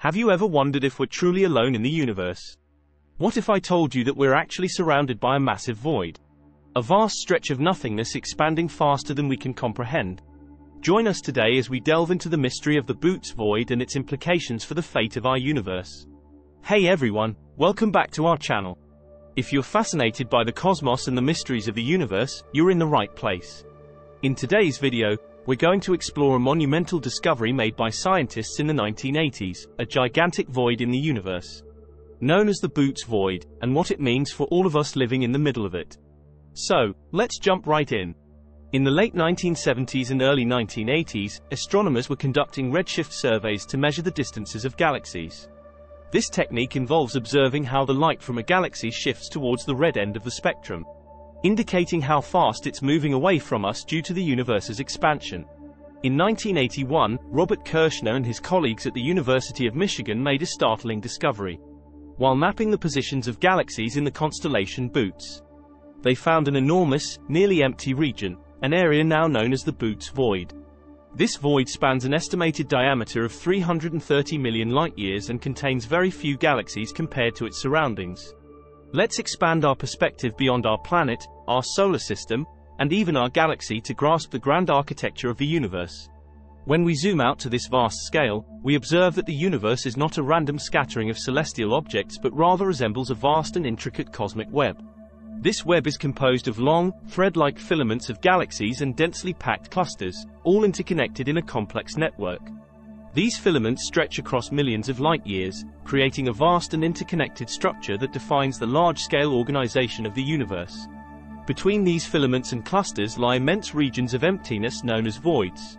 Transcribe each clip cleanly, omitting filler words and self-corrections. Have you ever wondered if we're truly alone in the universe? What if I told you that we're actually surrounded by a massive void? A vast stretch of nothingness expanding faster than we can comprehend. Join us today as we delve into the mystery of the Boötes Void and its implications for the fate of our universe. Hey everyone, welcome back to our channel. If you're fascinated by the cosmos and the mysteries of the universe, you're in the right place. In today's video, we're going to explore a monumental discovery made by scientists in the 1980s, a gigantic void in the universe, known as the Boötes Void, and what it means for all of us living in the middle of it. So, let's jump right in. In the late 1970s and early 1980s, astronomers were conducting redshift surveys to measure the distances of galaxies. This technique involves observing how the light from a galaxy shifts towards the red end of the spectrum, indicating how fast it's moving away from us due to the universe's expansion. In 1981, Robert Kirshner and his colleagues at the University of Michigan made a startling discovery. While mapping the positions of galaxies in the constellation Boötes, they found an enormous, nearly empty region, an area now known as the Boötes Void. This void spans an estimated diameter of 330 million light-years and contains very few galaxies compared to its surroundings. Let's expand our perspective beyond our planet, our solar system, and even our galaxy to grasp the grand architecture of the universe. When we zoom out to this vast scale, we observe that the universe is not a random scattering of celestial objects but rather resembles a vast and intricate cosmic web. This web is composed of long, thread-like filaments of galaxies and densely packed clusters, all interconnected in a complex network. These filaments stretch across millions of light-years, creating a vast and interconnected structure that defines the large-scale organization of the universe. Between these filaments and clusters lie immense regions of emptiness known as voids.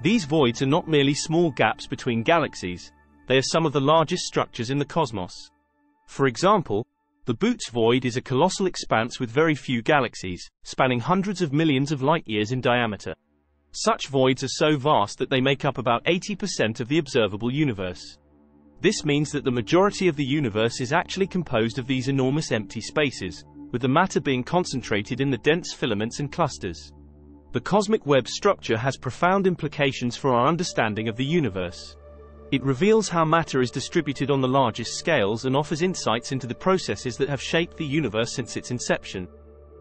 These voids are not merely small gaps between galaxies, they are some of the largest structures in the cosmos. For example, the Boötes Void is a colossal expanse with very few galaxies, spanning hundreds of millions of light-years in diameter. Such voids are so vast that they make up about 80% of the observable universe. This means that the majority of the universe is actually composed of these enormous empty spaces, with the matter being concentrated in the dense filaments and clusters. The cosmic web structure has profound implications for our understanding of the universe. It reveals how matter is distributed on the largest scales and offers insights into the processes that have shaped the universe since its inception.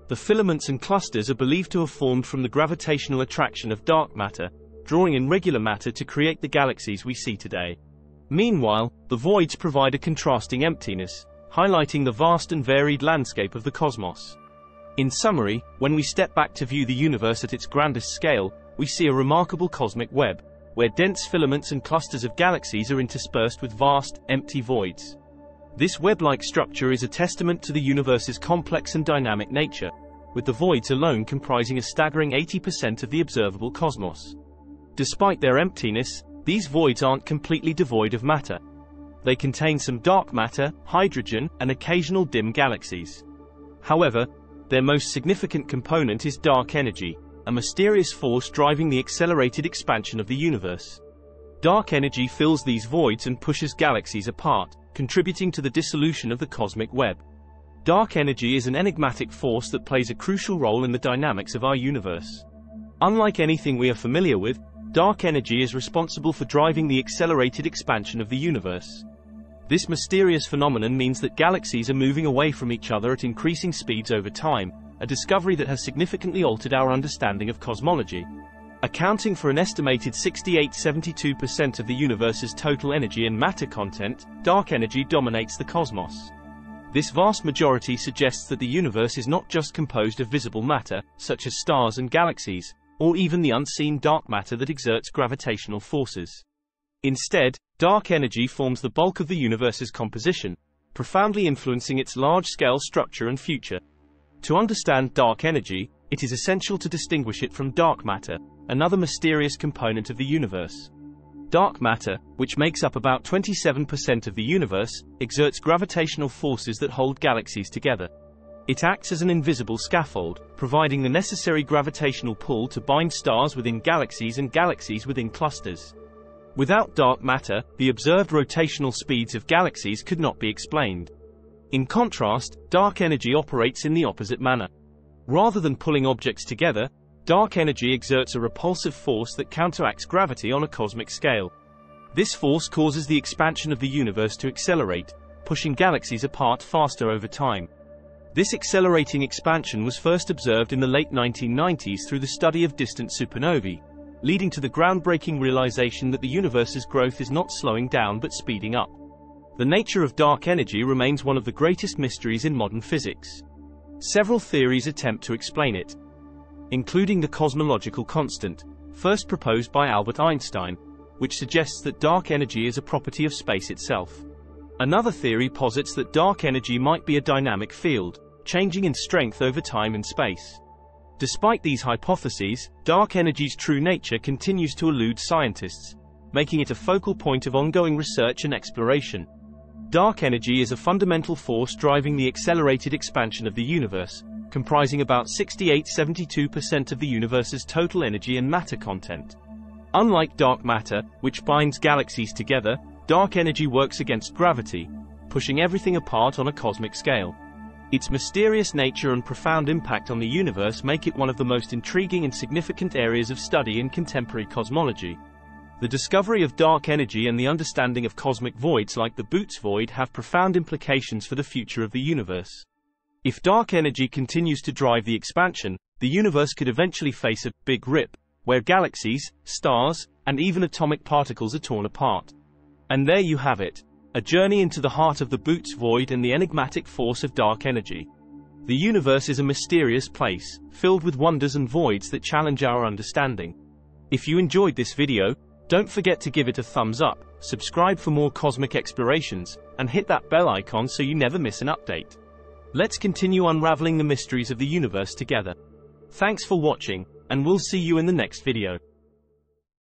The filaments and clusters are believed to have formed from the gravitational attraction of dark matter, drawing in regular matter to create the galaxies we see today. Meanwhile, the voids provide a contrasting emptiness, highlighting the vast and varied landscape of the cosmos. In summary, when we step back to view the universe at its grandest scale, we see a remarkable cosmic web, where dense filaments and clusters of galaxies are interspersed with vast, empty voids. This web-like structure is a testament to the universe's complex and dynamic nature, with the voids alone comprising a staggering 80% of the observable cosmos. Despite their emptiness, these voids aren't completely devoid of matter. They contain some dark matter, hydrogen, and occasional dim galaxies. However, their most significant component is dark energy, a mysterious force driving the accelerated expansion of the universe. Dark energy fills these voids and pushes galaxies apart, contributing to the dissolution of the cosmic web. Dark energy is an enigmatic force that plays a crucial role in the dynamics of our universe. Unlike anything we are familiar with, dark energy is responsible for driving the accelerated expansion of the universe. This mysterious phenomenon means that galaxies are moving away from each other at increasing speeds over time, a discovery that has significantly altered our understanding of cosmology. Accounting for an estimated 68–72% of the universe's total energy and matter content, dark energy dominates the cosmos. This vast majority suggests that the universe is not just composed of visible matter, such as stars and galaxies, or even the unseen dark matter that exerts gravitational forces. Instead, dark energy forms the bulk of the universe's composition, profoundly influencing its large-scale structure and future. To understand dark energy, it is essential to distinguish it from dark matter, another mysterious component of the universe. Dark matter, which makes up about 27% of the universe, exerts gravitational forces that hold galaxies together. It acts as an invisible scaffold, providing the necessary gravitational pull to bind stars within galaxies and galaxies within clusters. Without dark matter, the observed rotational speeds of galaxies could not be explained. In contrast, dark energy operates in the opposite manner. Rather than pulling objects together, dark energy exerts a repulsive force that counteracts gravity on a cosmic scale. This force causes the expansion of the universe to accelerate, pushing galaxies apart faster over time. This accelerating expansion was first observed in the late 1990s through the study of distant supernovae, leading to the groundbreaking realization that the universe's growth is not slowing down but speeding up. The nature of dark energy remains one of the greatest mysteries in modern physics. Several theories attempt to explain it, including the cosmological constant, first proposed by Albert Einstein, which suggests that dark energy is a property of space itself. Another theory posits that dark energy might be a dynamic field, changing in strength over time and space. Despite these hypotheses, dark energy's true nature continues to elude scientists, making it a focal point of ongoing research and exploration. Dark energy is a fundamental force driving the accelerated expansion of the universe, comprising about 68–72% of the universe's total energy and matter content. Unlike dark matter, which binds galaxies together, dark energy works against gravity, pushing everything apart on a cosmic scale. Its mysterious nature and profound impact on the universe make it one of the most intriguing and significant areas of study in contemporary cosmology. The discovery of dark energy and the understanding of cosmic voids like the Boötes Void have profound implications for the future of the universe. If dark energy continues to drive the expansion, the universe could eventually face a big rip, where galaxies, stars, and even atomic particles are torn apart. And there you have it, a journey into the heart of the Boötes Void and the enigmatic force of dark energy. The universe is a mysterious place, filled with wonders and voids that challenge our understanding. If you enjoyed this video, don't forget to give it a thumbs up, subscribe for more cosmic explorations, and hit that bell icon so you never miss an update. Let's continue unraveling the mysteries of the universe together. Thanks for watching, and we'll see you in the next video.